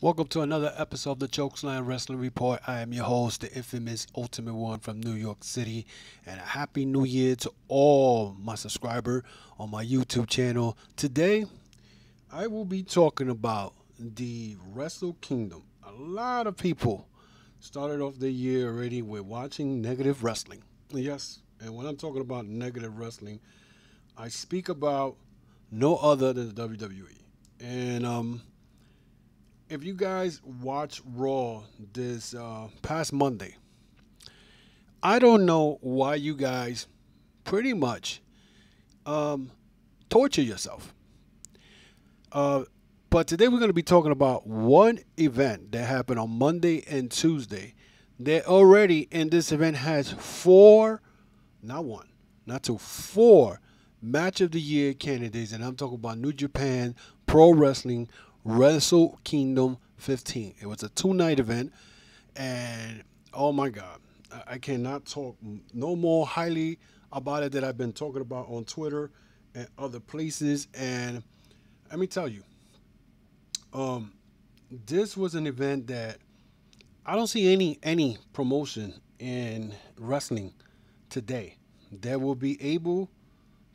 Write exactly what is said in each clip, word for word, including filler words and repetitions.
Welcome to another episode of the Chokeslam Wrestling Report. I am your host, the infamous Ultimate One from New York City. And a happy new year to all my subscribers on my YouTube channel. Today, I will be talking about the Wrestle Kingdom. A lot of people started off the year already with watching negative wrestling. Yes, and when I'm talking about negative wrestling, I speak about no other than the W W E. And um, if you guys watch Raw this uh, past Monday, I don't know why you guys pretty much um, torture yourself. Uh, but today we're going to be talking about one event that happened on Monday and Tuesday. That already in this event has four, not one, not two, four Match of the Year candidates, and I'm talking about New Japan Pro Wrestling Wrestle Kingdom fifteen. It was a two-night event, and oh my God, I cannot talk no more highly about it that I've been talking about on Twitter and other places. And let me tell you, um, this was an event that I don't see any any promotion in wrestling today that will be able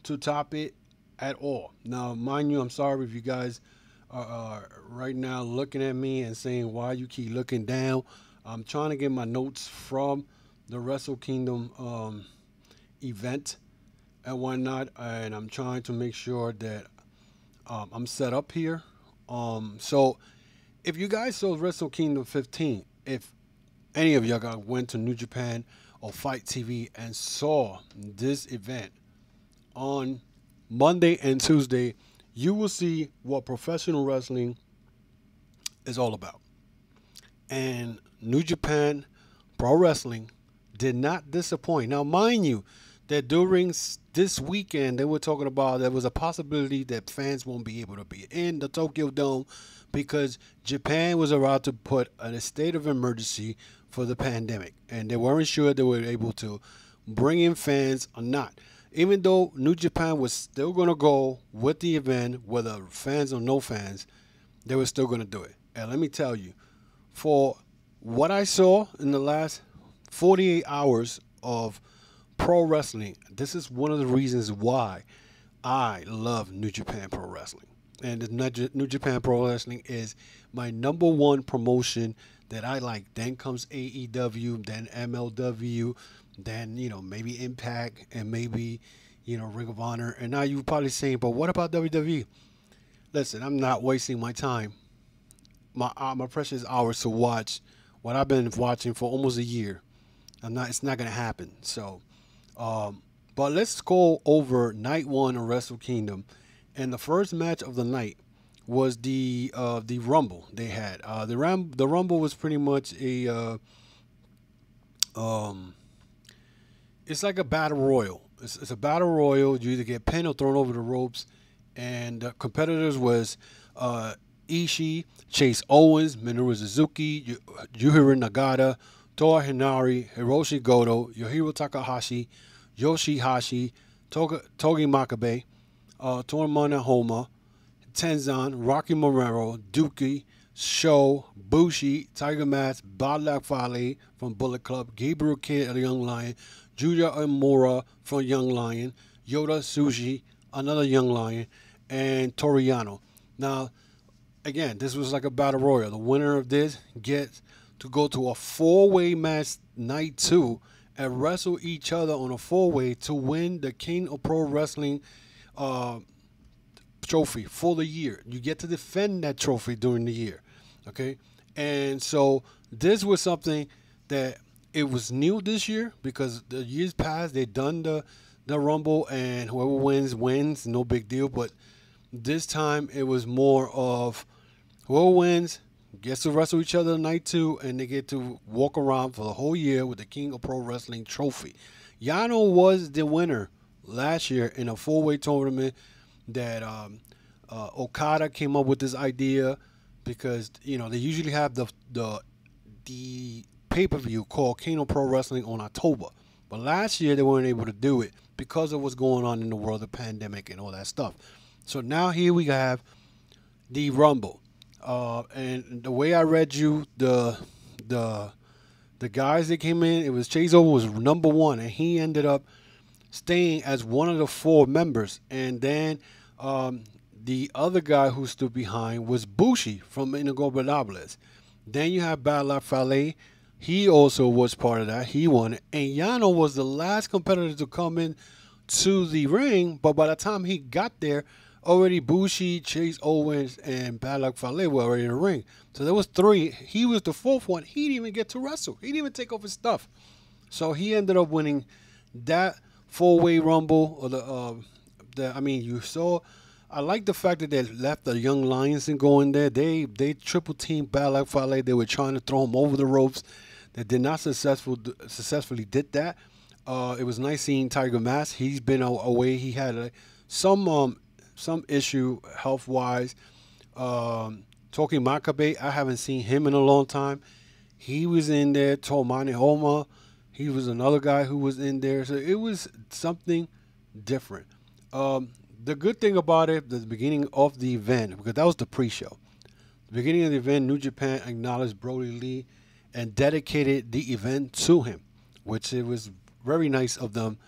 to top it at all. Now, mind you, I'm sorry if you guys are, are right now looking at me and saying, why you keep looking down? I'm trying to get my notes from the Wrestle Kingdom um, event and whatnot, and I'm trying to make sure that um, I'm set up here. Um, so, if you guys saw Wrestle Kingdom fifteen, if any of y'all got went to New Japan or Fight T V and saw this event on Monday and Tuesday, you will see what professional wrestling is all about. And New Japan Pro Wrestling did not disappoint. Now, mind you, that during this weekend, they were talking about there was a possibility that fans won't be able to be in the Tokyo Dome because Japan was about to put a state of emergency for the pandemic. And they weren't sure they were able to bring in fans or not. Even though New Japan was still going to go with the event, whether fans or no fans, they were still going to do it. And let me tell you, for what I saw in the last forty-eight hours of pro wrestling, this is one of the reasons why I love New Japan Pro Wrestling. And New Japan Pro Wrestling is my number one promotion that I like. Then comes A E W, then M L W, then, you know, maybe Impact, and maybe, you know, Ring of Honor. And now you're probably saying, but what about W W E? Listen, I'm not wasting my time, my uh, my precious hours to watch what I've been watching for almost a year. I'm not, it's not going to happen. So, um, but let's go over night one of Wrestle Kingdom. And the first match of the night was the uh, the Rumble they had. Uh, the Ram the Rumble was pretty much a uh, um. It's like a battle royal. It's, it's a battle royal. You either get pinned or thrown over the ropes. And the competitors was uh, Ishii, Chase Owens, Minoru Suzuki, Yujiro Nagata, Toa Henare, Hiroshi Goto, Yohiro Takahashi, Yoshihashi, Toga, Togi Makabe, uh, Toramana Homa, Tenzan, Rocky Romero, Duki, Show, Bushi, Tiger Mask, Bad Luck Fale from Bullet Club, Gabriel Kidd of the Young Lion, Julia Amora from Young Lion, Yoda Suji, another Young Lion, and Toriano. Now, again, this was like a battle royal. The winner of this gets to go to a four-way match night two and wrestle each other on a four-way to win the King of Pro Wrestling uh, trophy for the year. You get to defend that trophy during the year. Okay, and so this was something that it was new this year because the years past they done the the Rumble and whoever wins wins, no big deal. But this time it was more of whoever wins gets to wrestle each other night two, and they get to walk around for the whole year with the King of Pro Wrestling trophy. Yano was the winner last year in a four way tournament that um, uh, Okada came up with this idea. Because, you know, they usually have the the, the pay-per-view called King of Pro Wrestling on October. But last year, they weren't able to do it because of what's going on in the world, the pandemic and all that stuff. So now here we have the Rumble. Uh, and the way I read you, the the the guys that came in, it was Chase Owens was number one, and he ended up staying as one of the four members. And then um, the other guy who stood behind was Bushi from Inagobernables. Then you have Bad Luck Fale. He also was part of that. He won it. And Yano was the last competitor to come in to the ring, but by the time he got there, already Bushi, Chase Owens, and Bad Luck Fale were already in the ring. So there was three. He was the fourth one. He didn't even get to wrestle. He didn't even take off his stuff. So he ended up winning that four-way rumble. Or the, uh, the I mean, you saw. I like the fact that they left the Young Lions and going there. They they triple teamed Bad Luck Fale. They were trying to throw him over the ropes. They did not successful successfully did that. Uh, it was nice seeing Tiger Mask. He's been away. He had a, some um. some issue health-wise. Um, Toki Makabe, I haven't seen him in a long time. He was in there. Tomane Homa, he was another guy who was in there. So it was something different. Um, the good thing about it, the beginning of the event, because that was the pre-show. The beginning of the event, New Japan acknowledged Brody Lee and dedicated the event to him, which it was very nice of them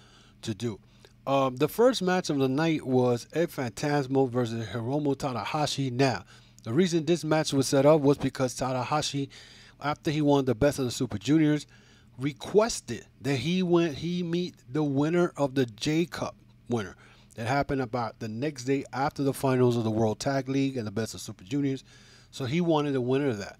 to do. Um, the first match of the night was El Phantasmo versus Hiromu Tanahashi. Now, the reason this match was set up was because Tanahashi, after he won the Best of the Super Juniors, requested that he went he meet the winner of the J Cup winner. That happened about the next day after the finals of the World Tag League and the Best of Super Juniors. So he wanted the winner of that,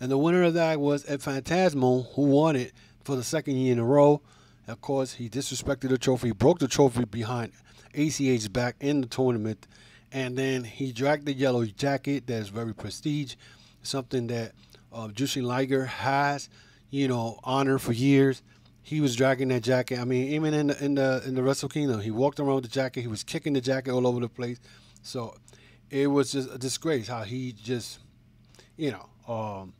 and the winner of that was El Phantasmo, who won it for the second year in a row. Of course, he disrespected the trophy. He broke the trophy behind A C H's back in the tournament. And then he dragged the yellow jacket that is very prestige, something that uh, Jushin Liger has, you know, honored for years. He was dragging that jacket. I mean, even in the, in the, in the Wrestle Kingdom, he walked around with the jacket. He was kicking the jacket all over the place. So it was just a disgrace how he just, you know, um,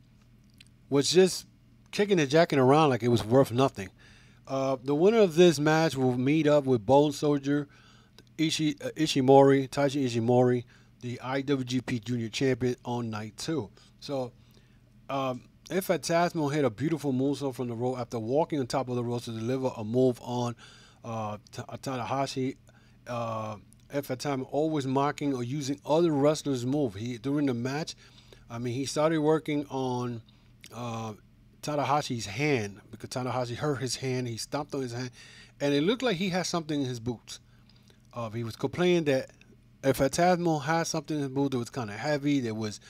was just kicking the jacket around like it was worth nothing. Uh, the winner of this match will meet up with Bone Soldier, Ishi, uh, Ishimori, Taiji Ishimori, the I W G P Junior Champion on night two. So, um, El Phantasmo hit a beautiful moonsault from the rope after walking on top of the ropes to deliver a move on uh, Tanahashi. Uh, El Phantasmo always mocking or using other wrestlers' move. He during the match, I mean, he started working on. Uh, Tanahashi's hand, because Tanahashi hurt his hand. He stomped on his hand, and it looked like he had something in his boots. Uh, he was complaining that El Phantasmo had something in his boot that was kind of heavy. That was,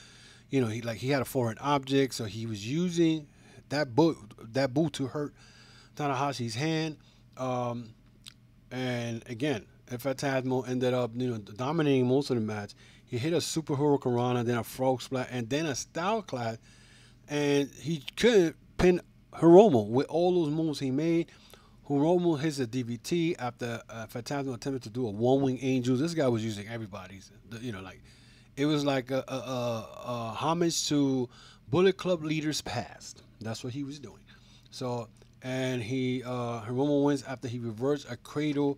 you know, he like he had a foreign object, so he was using that boot that boot to hurt Tanahashi's hand. Um, and again, El Phantasmo ended up, you know, dominating most of the match. He hit a super hurricanrana, then a frog splash, and then a style clash. And he couldn't pin Hiromu with all those moves he made. Hiromu hits a D V T after uh, Phantasmo attempted to do a one-wing angel. This guy was using everybody's, you know, like it was like a, a, a, a homage to Bullet Club leaders past. That's what he was doing. So, and he uh, Hiromu wins after he reversed a cradle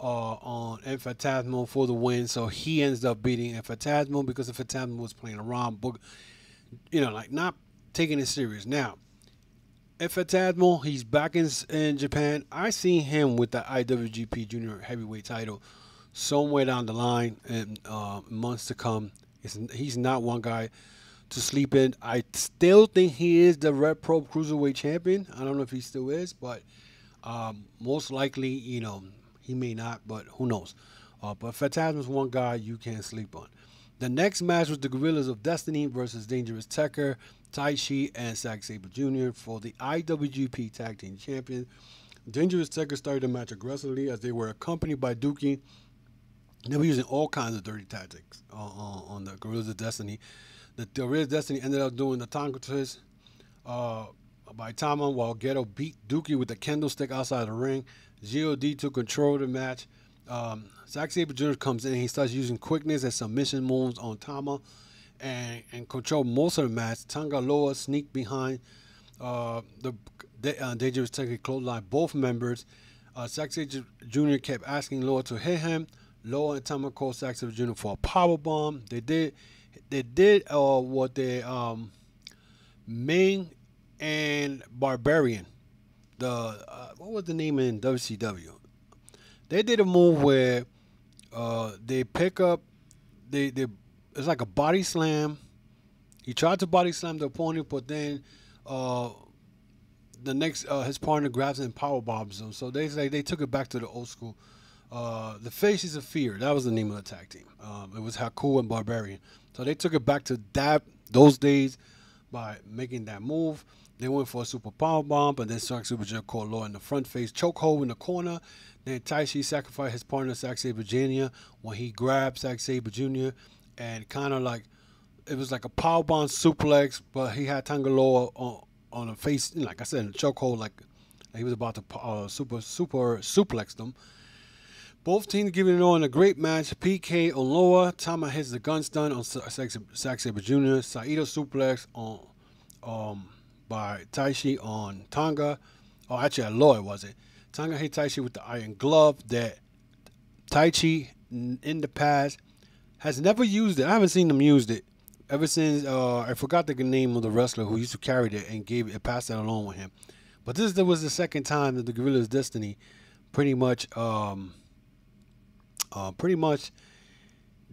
uh, on El Phantasmo for the win. So he ends up beating El Phantasmo because El Phantasmo was playing around, book, you know, like not. taking it serious. Now, El Phantasmo, he's back in, in Japan. I seen him with the I W G P Junior Heavyweight title somewhere down the line in uh, months to come. It's, he's not one guy to sleep in. I still think he is the Red Pro Cruiserweight champion. I don't know if he still is, but um, most likely, you know, he may not, but who knows. Uh, but Phantasmo's one guy you can't sleep on. The next match was the Guerrillas of Destiny versus Dangerous Tekker, Taichi, and Zack Sabre Junior for the I W G P Tag Team Champion. Dangerous Tekker started the match aggressively as they were accompanied by Dookie. They were using all kinds of dirty tactics uh, on the Guerrillas of Destiny. The Guerrillas of Destiny ended up doing the Tonga Twist uh, by Tama, while Gedo beat Dookie with a kendo stick outside the ring. G O D took control of the match. Um, Zack Sabre Junior comes in and he starts using quickness and submission moves on Tama and, and control most of the match. Tonga Loa sneaked behind uh, the uh, Dangerous Tekken clothesline both members. Uh, Zack Sabre Junior kept asking Loa to hit him. Loa and Tama called Zack Sabre Junior for a powerbomb. They did. they did uh, what they um, Ming and Barbarian, the uh, what was the name in W C W? They did a move where uh, they pick up, they they it's like a body slam. He tried to body slam the opponent, but then uh, the next uh, his partner grabs it and power bombs him. So they like they took it back to the old school. Uh, the Faces of Fear, that was the name of the tag team. Um, it was Haku and Barbarian. So they took it back to that those days by making that move. They went for a super power bomb, and then Zack Sabre Junior caught Law in the front face, chokehold in the corner. Then Taichi sacrificed his partner Zack Sabre Junior when he grabbed Zack Sabre Junior and kind of like it was like a power bomb suplex, but he had Tanga Law on on the face, like I said, in the chokehold, like he was about to uh, super super suplex them. Both teams giving it on a great match. P K on Loa. Tama hits the gun stun on Zack Sabre Junior Saito suplex on um, by Taichi on Tonga. Oh, actually, at Loa, was it? Tonga hit Taichi with the iron glove that Taichi, in the past, has never used it. I haven't seen them used it ever since. Uh, I forgot the name of the wrestler who used to carry it and gave it, passed that along with him. But this was the second time that the Guerrillas of Destiny pretty much... Um, Uh, pretty much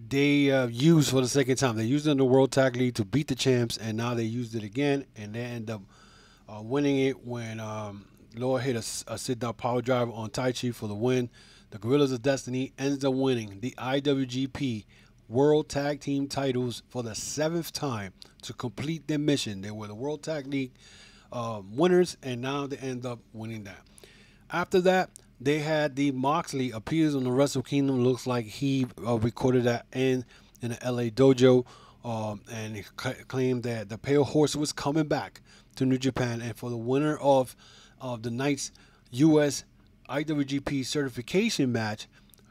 they uh, used for the second time. They used it in the World Tag League to beat the champs, and now they used it again, and they end up uh, winning it when um, Law hit a, a sit-down power driver on Taichi for the win. The Guerrillas of Destiny ends up winning the I W G P World Tag Team titles for the seventh time to complete their mission. They were the World Tag League uh, winners, and now they end up winning that. After that, they had the Moxley appears on the Wrestle Kingdom. Looks like he uh, recorded that in in the L A dojo, um, and he claimed that the Pale Horse was coming back to New Japan, and for the winner of of the night's U S I W G P certification match,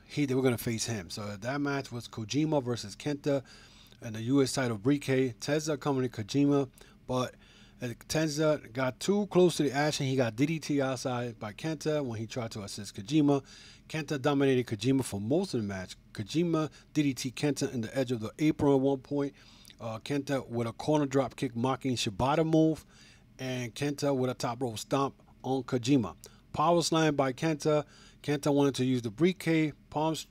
he they were gonna face him. So that match was Kojima versus Kenta, and the U S title briquet. Tetsuya accompanied Kojima, but Tenza got too close to the action. He got D D T outside by Kenta when he tried to assist Kojima. Kenta dominated Kojima for most of the match. Kojima D D T Kenta in the edge of the apron at one point. Uh, Kenta with a corner drop kick mocking Shibata move. And Kenta with a top rope stomp on Kojima. Power slam by Kenta. Kenta wanted to use the briquet, palms,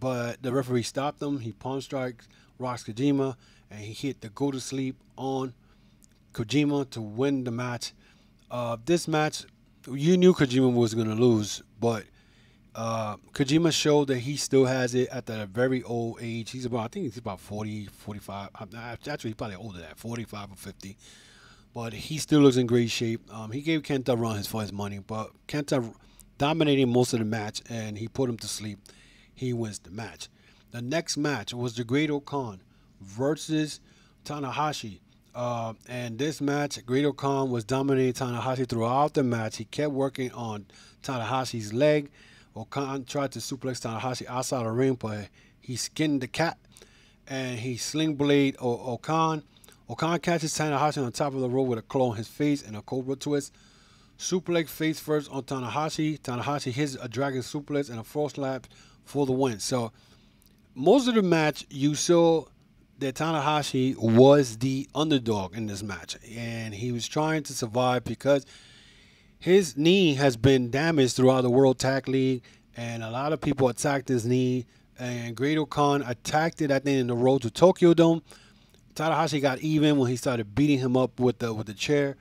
but the referee stopped him. He palm strikes, rocks Kojima, and he hit the go to sleep on Kojima to win the match. Uh, this match, you knew Kojima was going to lose, but uh, Kojima showed that he still has it at that very old age. He's about, I think he's about forty, forty-five. Actually, he's probably older than that, forty-five or fifty. But he still looks in great shape. Um, he gave Kenta a run his, for his money, but Kenta dominated most of the match, and he put him to sleep. He wins the match. The next match was the Great Okan versus Tanahashi. Uh, and this match, Great Okan was dominating Tanahashi throughout the match. He kept working on Tanahashi's leg. Okan tried to suplex Tanahashi outside the ring, but he skinned the cat, and he sling blade Okan. Okan catches Tanahashi on top of the rope with a claw on his face and a cobra twist. Suplex face first on Tanahashi. Tanahashi hits a dragon suplex and a false slap for the win. So most of the match, you saw that Tanahashi was the underdog in this match, and he was trying to survive because his knee has been damaged throughout the World Tag League, and a lot of people attacked his knee, and Great Okan attacked it, I think, in the road to Tokyo Dome. Tanahashi got even when he started beating him up with the with the chair,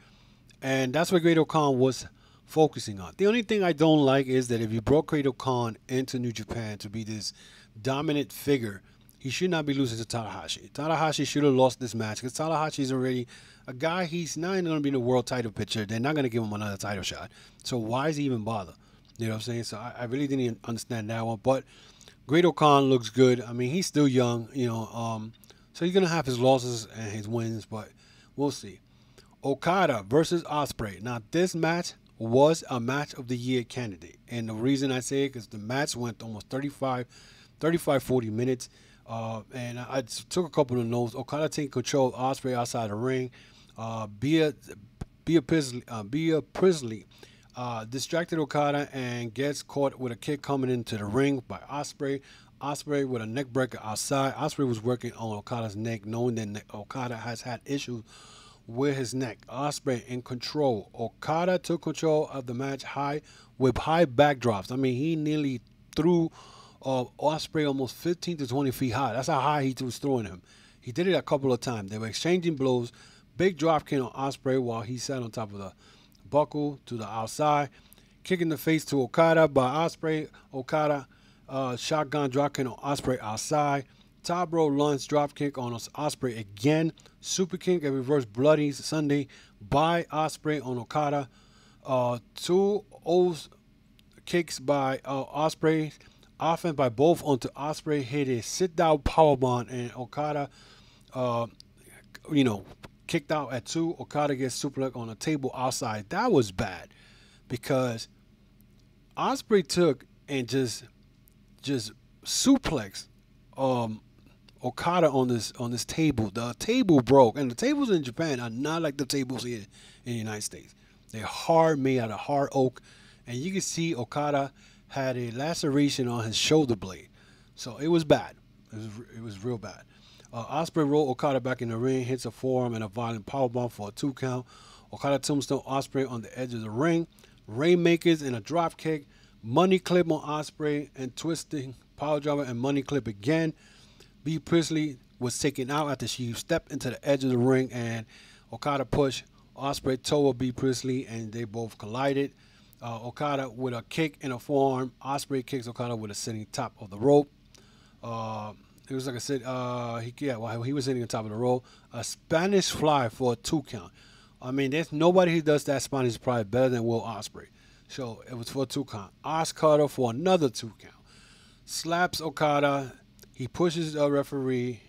and that's what Great Okan was focusing on. The only thing I don't like is that if you brought Great Okan into New Japan to be this dominant figure, he should not be losing to Tanahashi. Tanahashi should have lost this match because Tanahashi is already a guy. He's not even going to be in the world title picture. They're not going to give him another title shot. So why is he even bother? You know what I'm saying? So I, I really didn't even understand that one. But Great Okan looks good. I mean, he's still young, you know. Um, so he's going to have his losses and his wins, but we'll see. Okada versus Ospreay. Now, this match was a match of the year candidate. And the reason I say it is the match went almost thirty-five, forty minutes. Uh, and I, I took a couple of notes. Okada taking control of Ospreay outside the ring. Uh, Bea, Bea Priestley, uh, Bea Priestley uh, distracted Okada and gets caught with a kick coming into the ring by Ospreay. Ospreay with a neck breaker outside. Ospreay was working on Okada's neck, knowing that Okada has had issues with his neck. Ospreay in control. Okada took control of the match high with high backdrops. I mean, he nearly threw uh, Ospreay almost fifteen to twenty feet high. That's how high he was throwing him. He did it a couple of times. They were exchanging blows. Big drop came on Ospreay while he sat on top of the buckle to the outside. Kicking the face to Okada by Ospreay. Okada uh, shotgun drop kick on Ospreay outside. Top row lunge drop kick on Ospreay again. Super kick and reverse bloody Sunday by Ospreay on Okada. Uh, two O's kicks by uh, Ospreay. Offense by both onto Ospreay. Hit a sit down powerbomb and Okada, uh, you know, kicked out at two. Okada gets suplex on a table outside. That was bad because Ospreay took and just just suplex um, Okada on this on this table. The table broke, and the tables in Japan are not like the tables here in the United States. They're hard, made out of hard oak, and you can see Okada had a laceration on his shoulder blade. So it was bad. It was, it was real bad. Uh, Ospreay rolled Okada back in the ring, hits a forearm and a violent powerbomb for a two count. Okada tombstone Ospreay on the edge of the ring. Rainmakers and a drop kick. Money clip on Ospreay and twisting power driver and money clip again. B. Priestley was taken out after she stepped into the edge of the ring and Okada pushed Ospreay toward B. Priestley and they both collided. Uh, Okada with a kick and a forearm. Ospreay kicks Okada with a sitting top of the rope. Uh, it was like I said, uh, he, yeah, well, he was sitting on top of the rope. A Spanish fly for a two count. I mean, there's nobody who does that Spanish fly better than Will Ospreay. So it was for a two count. Oscar for another two count. Slaps Okada. He pushes the referee.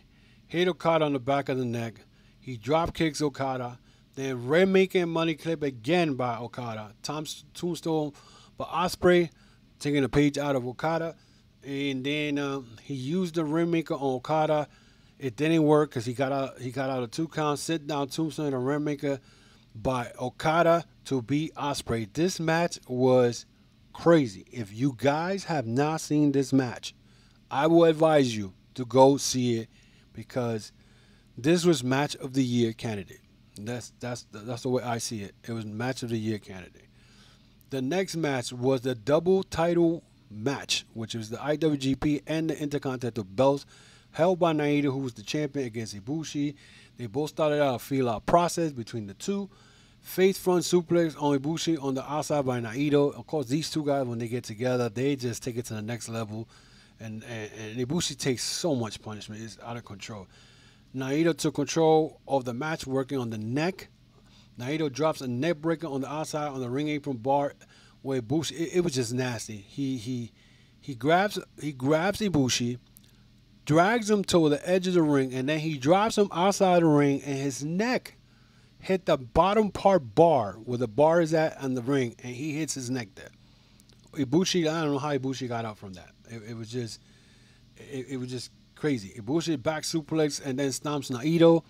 Hit Okada on the back of the neck. He drop kicks Okada. Then Rainmaker money clip again by Okada. Tom's tombstone by Ospreay, taking a page out of Okada. And then um, he used the Rainmaker on Okada. It didn't work because he got out. He got out of two counts. Sit down tombstone and a Rainmaker by Okada to beat Ospreay. This match was crazy. If you guys have not seen this match, I will advise you to go see it because this was match of the year candidate. That's that's that's the way I see it. It was match of the year candidate. The next match was the double title match, which was the I W G P and the Intercontinental belts held by Naito, who was the champion, against Ibushi. They both started out a feel-out process between the two. Face front suplex on Ibushi on the outside by Naito. Of course, these two guys, when they get together, they just take it to the next level. And and, and Ibushi takes so much punishment; it's out of control. Naito took control of the match, working on the neck. Naito drops a neck breaker on the outside on the ring apron bar where Ibushi. It, it was just nasty. He he he grabs he grabs Ibushi, drags him to the edge of the ring, and then he drops him outside the ring, and his neck hit the bottom part bar where the bar is at on the ring, and he hits his neck there. Ibushi, I don't know how Ibushi got out from that. It, it was just it, it was just. Crazy. Ibushi back suplex and then stomps Naito.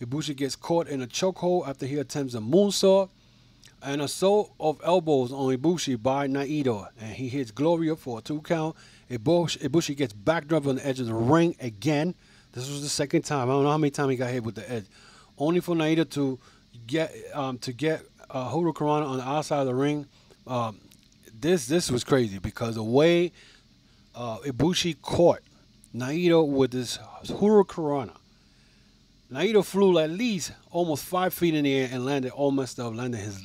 Ibushi gets caught in a chokehold after he attempts a moonsault and a assault of elbows on Ibushi by Naito. And he hits Gloria for a two count. Ibushi gets backdrop on the edge of the ring again. This was the second time. I don't know how many times he got hit with the edge. Only for Naito to get um, to get uh, Hurricanrana on the outside of the ring. Um, this this was crazy because the way uh, Ibushi caught Naito with this Hurricanrana. Naito flew at least almost five feet in the air and landed all messed up, landed his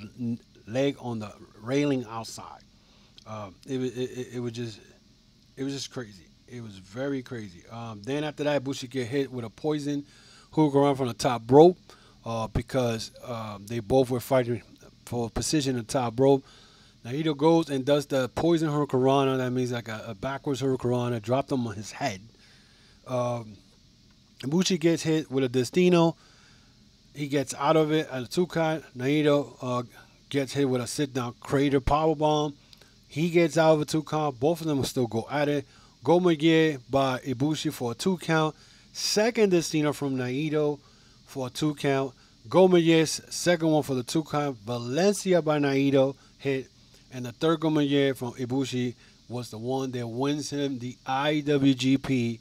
leg on the railing outside. Um, it, it, it was just, it was just crazy. It was very crazy. Um, then after that, Ibushi get hit with a poison Hurricanrana from the top rope uh, because uh, they both were fighting for position in the top rope. Naito goes and does the poison Hurricanrana. That means like a, a backwards Hurricanrana. Dropped him on his head. Um, Ibushi gets hit with a Destino. He gets out of it at a two count. Naito uh, gets hit with a sit down crater powerbomb. He gets out of a two count. Both of them will still go at it. Gomage by Ibushi for a two count. Second Destino from Naito for a two count. Gomage's second one for the two count. Valencia by Naito hit. And the third Gomaye from Ibushi was the one that wins him the I W G P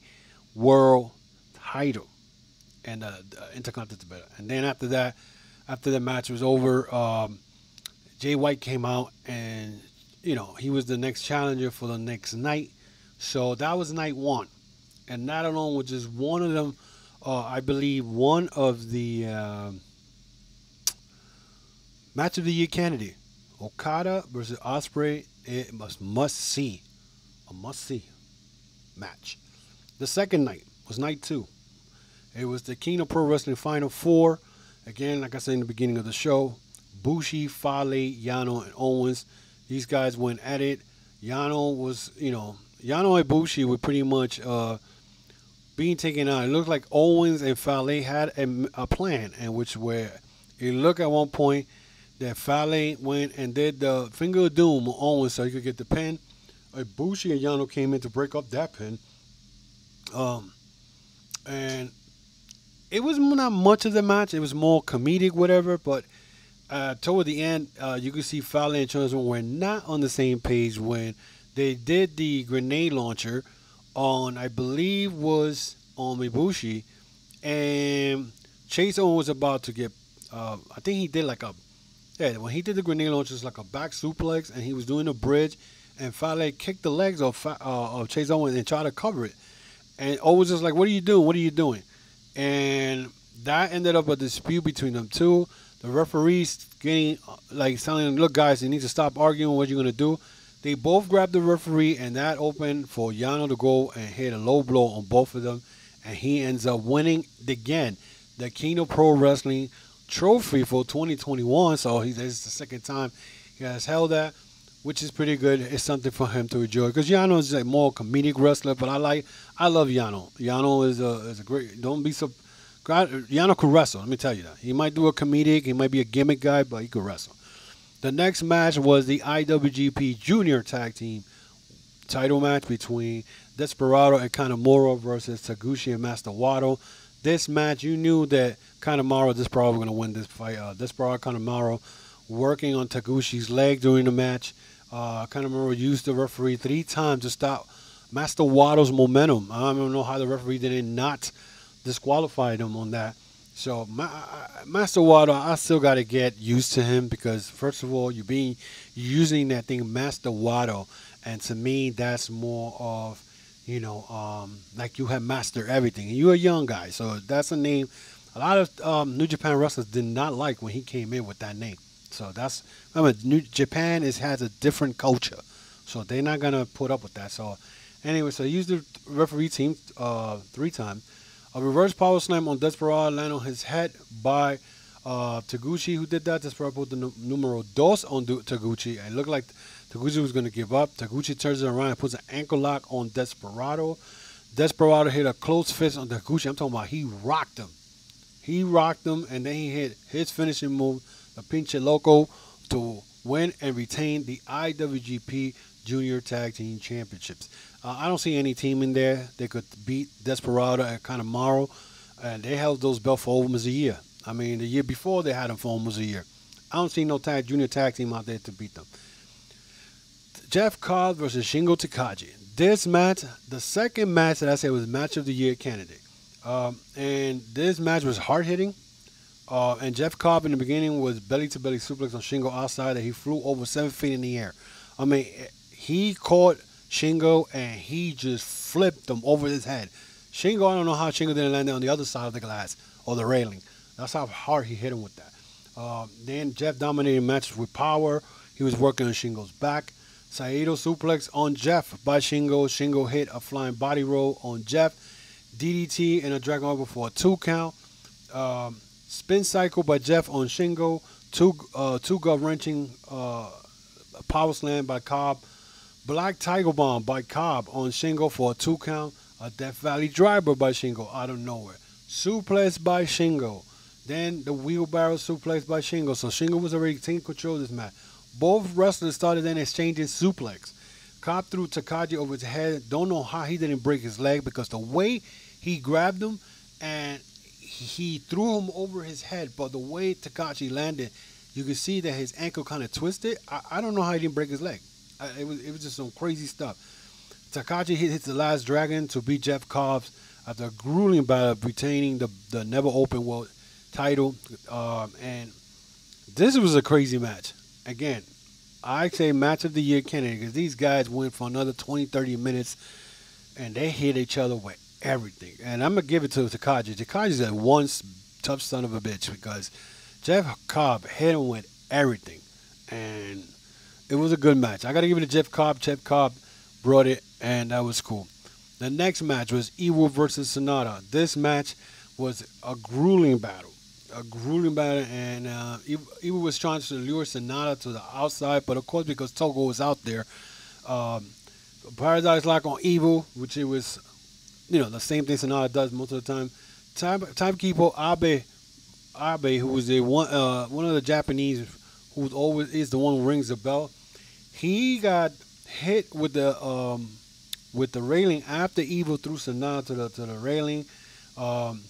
World Title and the, the Intercontinental Belt. And then after that, after the match was over, um, Jay White came out, and you know he was the next challenger for the next night. So that was night one, and that alone was just one of them. Uh, I believe one of the uh, match of the year candidate, Okada versus Ospreay. It must must see, a must see match. The second night was night two. It was the Kingdom Pro Wrestling Final Four. Again, like I said in the beginning of the show, Bushi, Fale, Yano, and Owens. These guys went at it. Yano was, you know, Yano and Bushi were pretty much uh, being taken out. It looked like Owens and Fale had a, a plan, and which where it looked at one point that Fale went and did the Finger of Doom on Owens so he could get the pin. Ibushi and Yano came in to break up that pin. Um, and it was not much of the match. It was more comedic, whatever. But uh, toward the end, uh, you could see Fale and Chunzman were not on the same page when they did the grenade launcher on, I believe, was on Ibushi. And Chase Owens was about to get, uh, I think he did like a, yeah, when he did the grenade launch, it was like a back suplex, and he was doing a bridge, and Fale kicked the legs of, uh, of Chase Owens and tried to cover it. And Owens was like, what are you doing? What are you doing? And that ended up a dispute between them two. The referees getting, like, telling them, look, guys, you need to stop arguing what you're going to do. They both grabbed the referee, and that opened for Yano to go and hit a low blow on both of them. And he ends up winning, again, the Kingdom Pro Wrestling trophy for twenty twenty-one. So he, this is the second time he has held that, which is pretty good. It's something for him to enjoy, because Yano is a more comedic wrestler, but I like I love Yano. Yano is a, is a great, don't be so God, Yano could wrestle, let me tell you that. He might do a comedic, he might be a gimmick guy, but he could wrestle. The next match was the I W G P Junior Tag Team title match between Desperado and Kanemaru versus Taguchi and Master Wado. This match, you knew that Kanemaru, Desperado were going to win this fight. Uh, Desperado, Kanemaru working on Taguchi's leg during the match. Uh, Kanemaru used the referee three times to stop Master Wado's momentum. I don't know how the referee didn't not disqualify them on that. So my, I, Master Wado, I still got to get used to him, because first of all, you're being using that thing, Master Wado, and to me, that's more of, you know, um, like you have mastered everything. And you're a young guy, so that's a name a lot of um, New Japan wrestlers did not like when he came in with that name. So that's, remember, New Japan is, has a different culture. So they're not going to put up with that. So anyway, so he used the referee team uh, three times. A reverse power slam on Desperado, land on his head by uh, Taguchi, who did that. Desperado put the numero dos on Taguchi. It looked like Taguchi was going to give up. Taguchi turns it around and puts an ankle lock on Desperado. Desperado hit a close fist on Taguchi. I'm talking about he rocked him. He rocked him, and then he hit his finishing move, the Pinche Loco, to win and retain the I W G P Junior Tag Team Championships. Uh, I don't see any team in there that could beat Desperado and Kanemaru, and they held those belts for almost a year. I mean, the year before they had them for almost a year. I don't see no tag, junior tag team out there to beat them. Jeff Cobb versus Shingo Takagi. This match, the second match that I said was match of the year candidate. Um, and this match was hard-hitting. Uh, and Jeff Cobb in the beginning was belly-to-belly suplex on Shingo outside that he flew over seven feet in the air. I mean, he caught Shingo and he just flipped him over his head. Shingo, I don't know how Shingo didn't land on the other side of the glass or the railing. That's how hard he hit him with that. Uh, then Jeff dominated matches with power. He was working on Shingo's back. Saito suplex on Jeff by Shingo. Shingo hit a flying body roll on Jeff. D D T and a dragon over for a two count. Um, spin cycle by Jeff on Shingo. Two uh, two gut wrenching uh, power slam by Cobb. Black tiger bomb by Cobb on Shingo for a two count. A Death Valley driver by Shingo out of nowhere. Suplex by Shingo. Then the wheelbarrow suplex by Shingo. So Shingo was already taking control of this match. Both wrestlers started then exchanging suplex. Cobb threw Takagi over his head. Don't know how he didn't break his leg, because the way he grabbed him and he threw him over his head, but the way Takagi landed, you could see that his ankle kind of twisted. I, I don't know how he didn't break his leg. I, it was it was just some crazy stuff. Taguchi hit, hit the last dragon to beat Jeff Cobb after a grueling battle, retaining the the never open world title. Um, and this was a crazy match. Again, I say match of the year candidate because these guys went for another twenty, thirty minutes, and they hit each other with everything. And I'm gonna give it to Taguchi. Takaji's a once tough son of a bitch because Jeff Cobb hit him with everything, and it was a good match. I gotta give it to Jeff Cobb. Jeff Cobb brought it, and that was cool. The next match was Evil versus Sanada. This match was a grueling battle, a grueling battle, and uh, Evil was trying to lure Sanada to the outside, but of course, because Togo was out there, um, Paradise Lock on Evil, which it was, you know, the same thing Sanada does most of the time. Time timekeeper Abe, Abe, who was the one, uh, one of the Japanese, who always is the one who rings the bell. He got hit with the um, with the railing after Evil threw Sanada to the to the railing, um,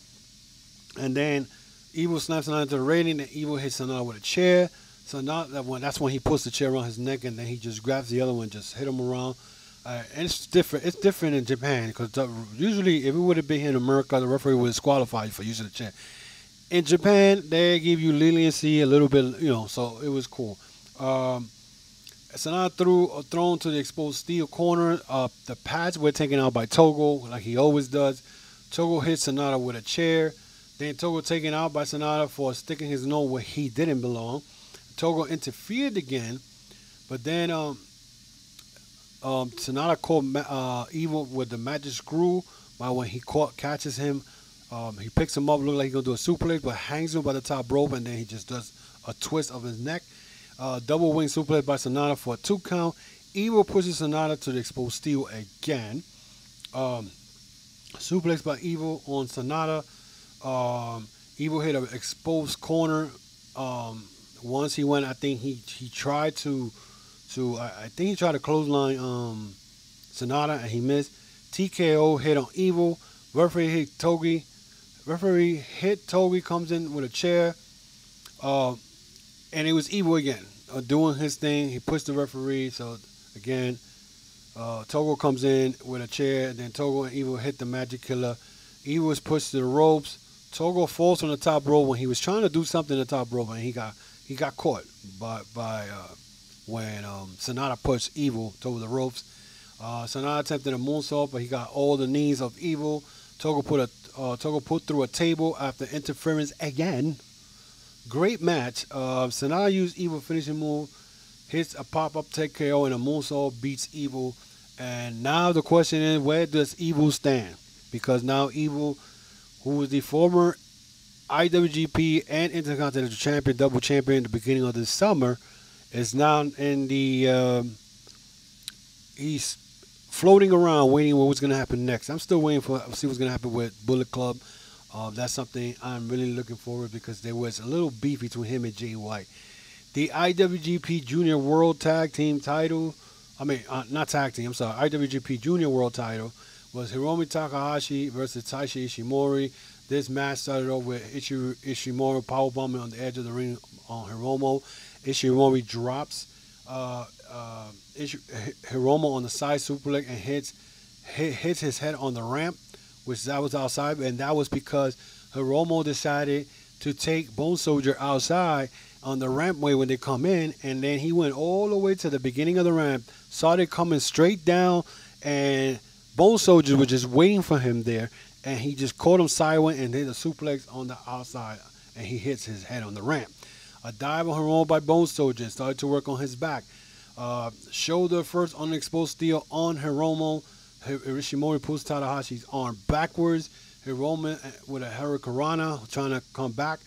and then Evil snaps Sanada to the railing, and Evil hits Sanada with a chair. Sanada, that one, that's when he puts the chair around his neck, and then he just grabs the other one, just hit him around. Uh, and it's different. It's different in Japan because usually, if it would have been here in America, the referee would disqualify you for using the chair. In Japan, they give you leniency a little bit, you know. So it was cool. Um, Sanada threw uh, thrown to the exposed steel corner. Uh, the pads were taken out by Togo, like he always does. Togo hits Sanada with a chair. Then Togo taken out by Sanada for sticking his nose where he didn't belong. Togo interfered again, but then um, um, Sanada caught uh, Evil with the magic screw. By when he caught catches him. Um, he picks him up, looks like he's going to do a suplex, but hangs him by the top rope, and then he just does a twist of his neck. Uh, double wing suplex by Sanada for a two count. Evil pushes Sanada to the exposed steel again. Um, suplex by Evil on Sanada. Um, Evil hit an exposed corner. Um, once he went, I think he he tried to, to I, I think he tried to clothesline um, Sanada, and he missed. T K O hit on Evil. Referee hit Togi. Referee hit Togi, comes in with a chair, uh, and it was Evil again, uh, doing his thing. He pushed the referee, so again, uh, Togo comes in with a chair, and then Togo and Evil hit the magic killer. Evil was pushed to the ropes. Togo falls on the top rope when he was trying to do something in the top rope, and he got he got caught by by uh, when um, Sanada pushed Evil to the ropes. Uh, Sanada attempted a moonsault, but he got all the knees of Evil. Togo put a uh, Togo put through a table after interference again. Great match. Uh, Sanada used Evil finishing move, hits a pop-up T K O and a moonsault, beats Evil. And now the question is, where does Evil stand? Because now Evil, who is the former I W G P and Intercontinental Champion, double champion at the beginning of this summer, is now in the um, he's floating around waiting for what's going to happen next. I'm still waiting for see what's going to happen with Bullet Club. Uh, that's something I'm really looking forward to because there was a little beef between him and Jay White. The I W G P Junior World Tag Team title, I mean, uh, not tag team, I'm sorry, I W G P Junior World title was Hiromu Tanahashi versus Taiji Ishimori. This match started off with Ishi, Ishimori powerbombing on the edge of the ring on Hiromu. Ishimori drops uh, uh, Ishi, Hiromu on the side suplex and hits hit, hits his head on the ramp, which that was outside, and that was because Hiromu decided to take Bone Soldier outside on the rampway when they come in, and then he went all the way to the beginning of the ramp, saw it coming straight down, and Bone Soldier was just waiting for him there, and he just caught him sideways and did a suplex on the outside, and he hits his head on the ramp. A dive on Hiromu by Bone Soldier and started to work on his back. Uh, shoulder first on the exposed steel on Hiromu. Ishimori pulls Tanahashi's arm backwards. Hiromu with a Hurricanrana trying to come back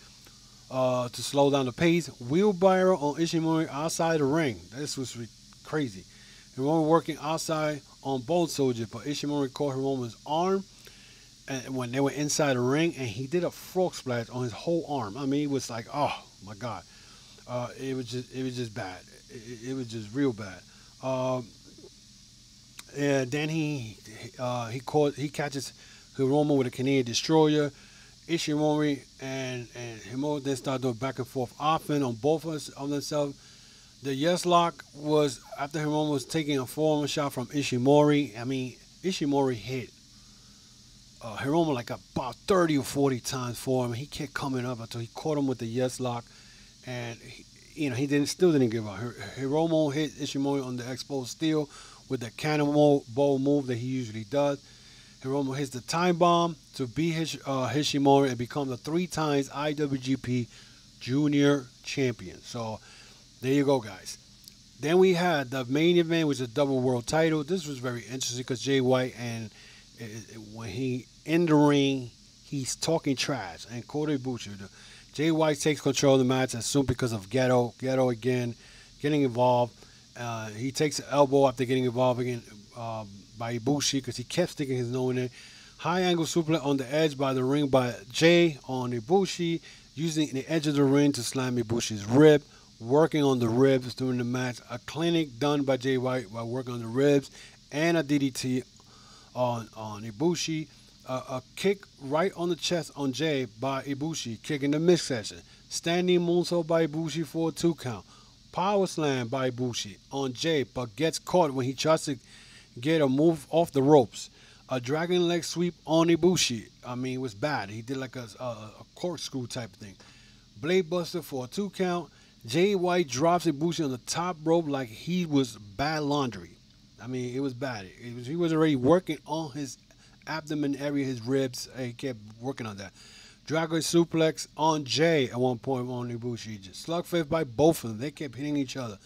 uh, to slow down the pace. Wheelbarrow on Ishimori outside the ring. This was crazy. Hiromu working outside on Bone Soldier, but Ishimori caught Hiromu's arm and when they were inside the ring, and he did a frog splash on his whole arm. I mean, it was like, oh my God. Uh, it was just, it was just bad. It, it was just real bad. Um, and then he uh, he caught he catches Hiromu with a Canadian Destroyer. Ishimori and and Hiromu then start doing back and forth often on both of us on themselves. The yes lock was after Hiromu was taking a forearm shot from Ishimori. I mean, Ishimori hit uh, Hiromu like about thirty or forty times for him. He kept coming up until he caught him with the yes lock, and he, you know, he didn't still didn't give up. Hiromu hit Ishimori on the exposed steel with the cannonball move that he usually does. Hiromu hits the time bomb to beat Hish, uh, Ishimori and become the three times I W G P Junior Champion. So there you go, guys. Then we had the main event, which is a double world title. This was very interesting because Jay White, and it, it, when he in the ring, he's talking trash. And Kota Ibushi, the, Jay White takes control of the match as soon because of Gedo. Gedo again getting involved. Uh, he takes an elbow after getting involved again uh, by Ibushi because he kept sticking his nose in it. High angle suplex on the edge by the ring by Jay on Ibushi, using the edge of the ring to slam Ibushi's rib. Working on the ribs during the match, a clinic done by Jay White while working on the ribs, and a D D T on on Ibushi, uh, a kick right on the chest on Jay by Ibushi, kicking the midsection, standing moonsault by Ibushi for a two count, power slam by Ibushi on Jay but gets caught when he tries to get a move off the ropes, a dragon leg sweep on Ibushi. I mean, it was bad. He did like a a, a corkscrew type thing, blade buster for a two count. Jay White drops Ibushi on the top rope like he was bad laundry. I mean, it was bad. It was, he was already working on his abdomen area, his ribs. He kept working on that. Dragon suplex on Jay at one point on Ibushi. Just slugfest by both of them. They kept hitting each other.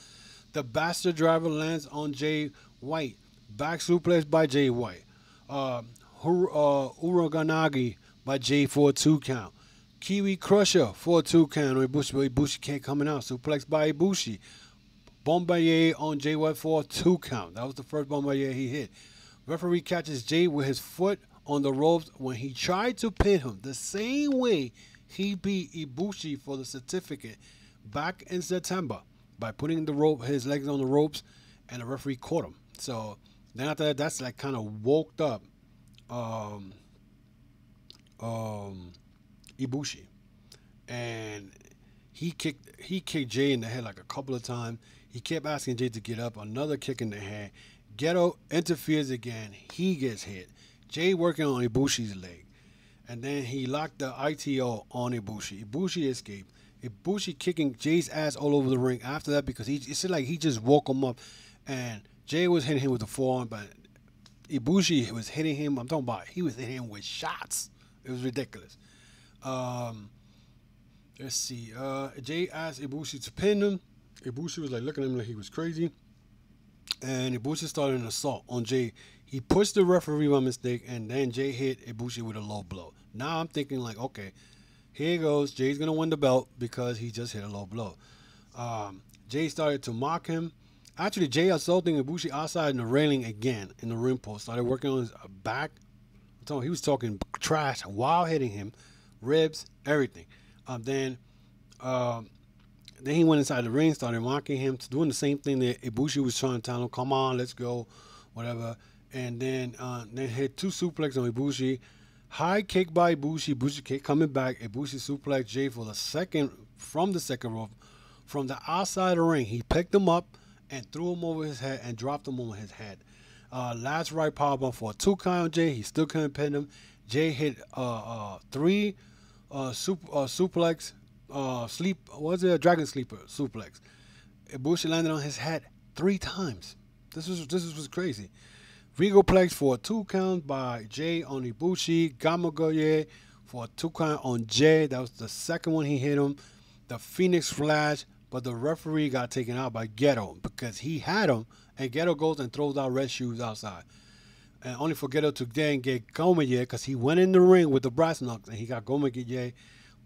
The bastard driver lands on Jay White. Back suplex by Jay White. Uh, Hur uh, Uraganagi by Jay for a two count. Kiwi Crusher for a two count. Ibushi, Ibushi can't coming out. Suplex by Ibushi. Bombardier on Jay White for a two count. That was the first Bombardier he hit. Referee catches Jay with his foot on the ropes when he tried to pin him. The same way he beat Ibushi for the certificate back in September by putting the rope, his legs on the ropes, and the referee caught him. So then after that, that's like kind of woke up. Um. Um. Ibushi, and he kicked he kicked Jay in the head like a couple of times. He kept asking Jay to get up. Another kick in the head. Gedo interferes again. He gets hit. Jay working on Ibushi's leg, and then he locked the I T O on Ibushi. Ibushi escaped. Ibushi kicking Jay's ass all over the ring after that because he it's like he just woke him up, and Jay was hitting him with the forearm, but Ibushi was hitting him. I'm talking about he was hitting him with shots. It was ridiculous. Um, let's see. Uh, Jay asked Ibushi to pin him. Ibushi was like looking at him like he was crazy, and Ibushi started an assault on Jay. He pushed the referee by mistake, and then Jay hit Ibushi with a low blow. Now I'm thinking like, okay, here goes. Jay's gonna win the belt because he just hit a low blow. Um, Jay started to mock him. Actually, Jay assaulting Ibushi outside in the railing again in the ring post. Started working on his back. I'm telling you, he was talking trash while hitting him. Ribs, everything. Um, then, um, then he went inside the ring, started mocking him, doing the same thing that Ibushi was trying to tell him. Come on, let's go, whatever. And then, uh, then hit two suplex on Ibushi, high kick by Ibushi. Ibushi kick coming back. Ibushi suplex Jay for the second from the second rope, from the outside of the ring. He picked him up and threw him over his head and dropped him over his head. Uh, last right powerbomb for a two count on Jay. He still couldn't pin him. Jay hit uh, uh, three. Uh, sup uh, suplex, uh, sleep, what is it? A dragon sleeper suplex. Ibushi landed on his head three times. This was this was crazy. Rigoplex for a two count by Jay on Ibushi. Gamagoye for a two count on Jay. That was the second one he hit him. The Phoenix Flash, but the referee got taken out by Gedo because he had him, and Gedo goes and throws out red shoes outside. And only for Gedo to then get Gomaye because he went in the ring with the brass knucks and he got Gomaye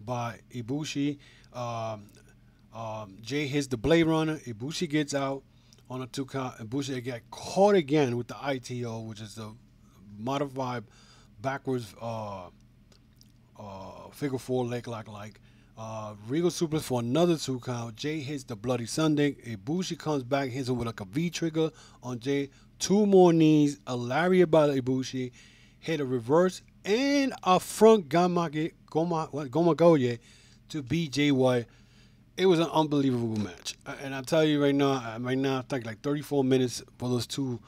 by Ibushi. Um, um, Jay hits the Blade Runner. Ibushi gets out on a two count. Ibushi got caught again with the I T O, which is the modified backwards uh, uh, figure four leg lock like. Uh, Regal suplex for another two count. Jay hits the Bloody Sunday. Ibushi comes back, hits it with like a V trigger on Jay. Two more knees, a lariat by Ibushi, hit a reverse, and a front Gamagoye to beat Jay White. it was an unbelievable match. And I'll tell you right now, right now I think like thirty-four minutes for those two,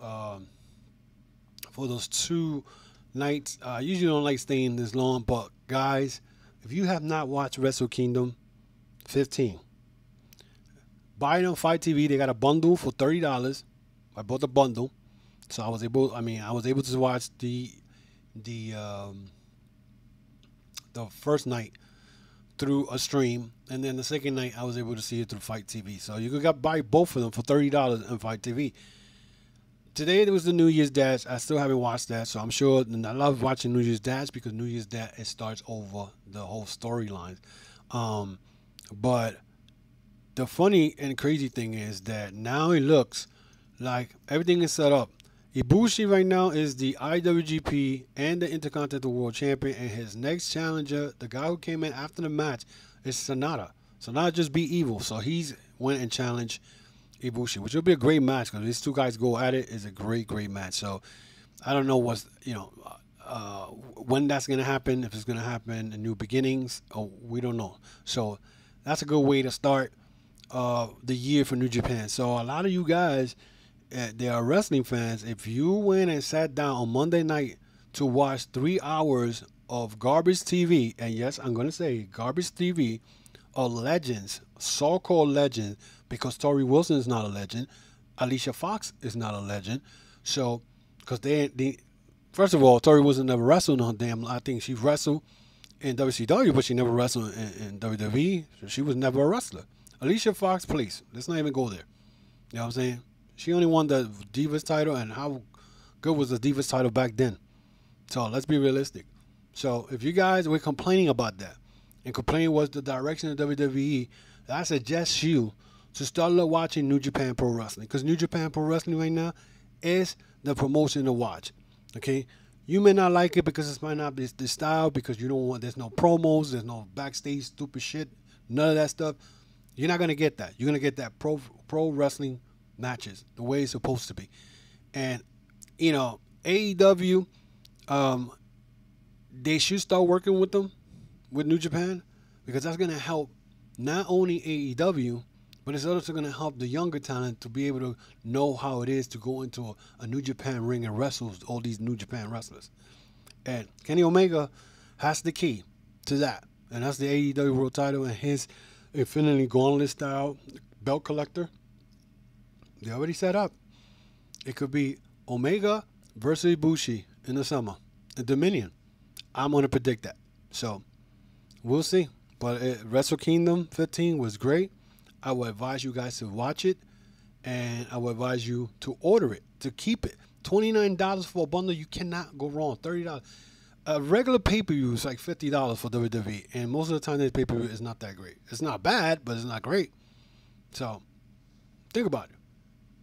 um, for those two nights. Uh, I usually don't like staying this long, but guys, if you have not watched Wrestle Kingdom fifteen, buy it on Fight T V. They got a bundle for thirty dollars. I bought the bundle, so I was able. I mean, I was able to watch the the um, the first night through a stream, and then the second night I was able to see it through Fight T V. So you could buy both of them for thirty dollars on Fight T V. Today it was the New Year's Dash. I still haven't watched that, so I'm sure. And I love watching New Year's Dash because New Year's Dash it starts over the whole storyline. Um, but the funny and crazy thing is that now it looks like everything is set up. Ibushi right now is the I W G P and the Intercontinental World Champion, and his next challenger, the guy who came in after the match, is Sanada. Sanada just beat Evil, so he's went and challenged Ibushi, which will be a great match because these two guys go at it. It's a great, great match. So I don't know what's you know uh, when that's gonna happen, if it's gonna happen in New Beginnings, or we don't know. So that's a good way to start uh, the year for New Japan. So a lot of you guys. They are wrestling fans. If you went and sat down on Monday night to watch three hours of garbage T V, and yes, I'm gonna say garbage T V, of legends, so-called legends, because Tori Wilson is not a legend, Alicia Fox is not a legend, so because they, they, first of all, Tori Wilson never wrestled on damn. I think she wrestled in W C W, but she never wrestled in, in W W E. So she was never a wrestler. Alicia Fox, please, let's not even go there. You know what I'm saying? She only won the Divas title, and how good was the Divas title back then? So let's be realistic. So if you guys were complaining about that, and complaining was the direction of W W E, I suggest you to start watching New Japan Pro Wrestling, because New Japan Pro Wrestling right now is the promotion to watch. Okay, you may not like it because it might not be the style, because you don't want. There's no promos, there's no backstage stupid shit, none of that stuff. You're not gonna get that. You're gonna get that pro pro wrestling. Matches the way it's supposed to be. And you know, A E W, um they should start working with them, with New Japan, because that's going to help not only A E W, but it's also going to help the younger talent to be able to know how it is to go into a, a New Japan ring and wrestle all these New Japan wrestlers. And Kenny Omega has the key to that, and that's the A E W world title and his Infinity Gauntlet style belt collector. They already set up. It could be Omega versus Ibushi in the summer. The Dominion. I'm going to predict that. So, we'll see. But it, Wrestle Kingdom fifteen was great. I would advise you guys to watch it. And I would advise you to order it. To keep it. twenty-nine dollars for a bundle. You cannot go wrong. thirty dollars. A regular pay-per-view is like fifty dollars for W W E. And most of the time, this pay-per-view is not that great. It's not bad, but it's not great. So, think about it.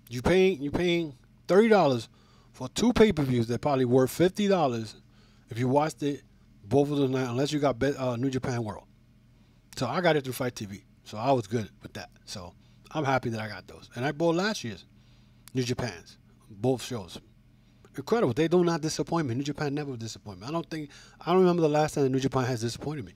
You paying you paying thirty dollars for two pay per views that probably worth fifty dollars if you watched it both of the night, unless you got uh, New Japan World. So I got it through Fight T V, so I was good with that. So I'm happy that I got those, and I bought last year's New Japan's both shows. Incredible, they do not disappoint me. New Japan never disappoint me. I don't think I don't remember the last time that New Japan has disappointed me.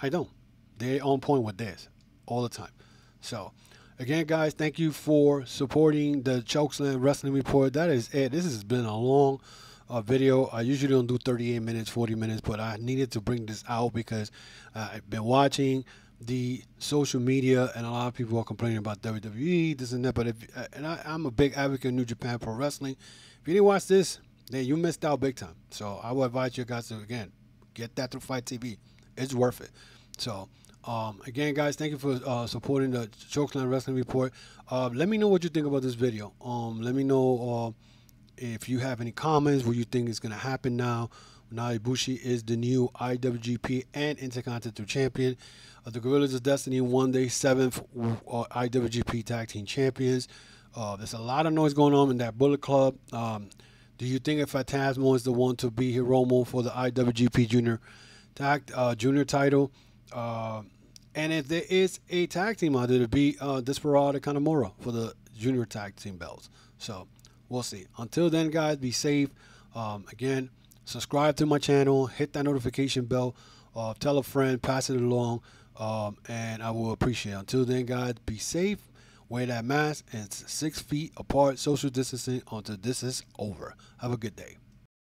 I don't. They're on point with theirs all the time. So. Again, guys, thank you for supporting the Chokeslam Wrestling Report. That is it. This has been a long uh, video. I usually don't do thirty-eight minutes, forty minutes, but I needed to bring this out because uh, I've been watching the social media, and a lot of people are complaining about W W E, this and that. But if, and I, I'm a big advocate of New Japan Pro Wrestling. If you didn't watch this, then you missed out big time. So I would advise you guys to, again, get that through Fight T V. It's worth it. So... Um, again, guys, thank you for uh, supporting the Chokeslam Wrestling Report. Uh, let me know what you think about this video. Um, let me know uh, if you have any comments, what you think is going to happen now. Now Ibushi is the new I W G P and Intercontinental Champion. Uh, the Guerrillas of Destiny won their seventh uh, I W G P Tag Team Champions. Uh, there's a lot of noise going on in that Bullet Club. Um, do you think if El Phantasmo is the one to be Hiromu for the I W G P Junior Tag uh, Junior title? Uh, and if there is a tag team out there, to be uh, Desperado and Kanamura for the junior tag team belts. So we'll see. Until then, guys, be safe. Um, again, subscribe to my channel. Hit that notification bell. Uh, tell a friend. Pass it along. um, and I will appreciate it. Until then, guys, be safe, wear that mask, and it's six feet apart, social distancing until this is over. Have a good day.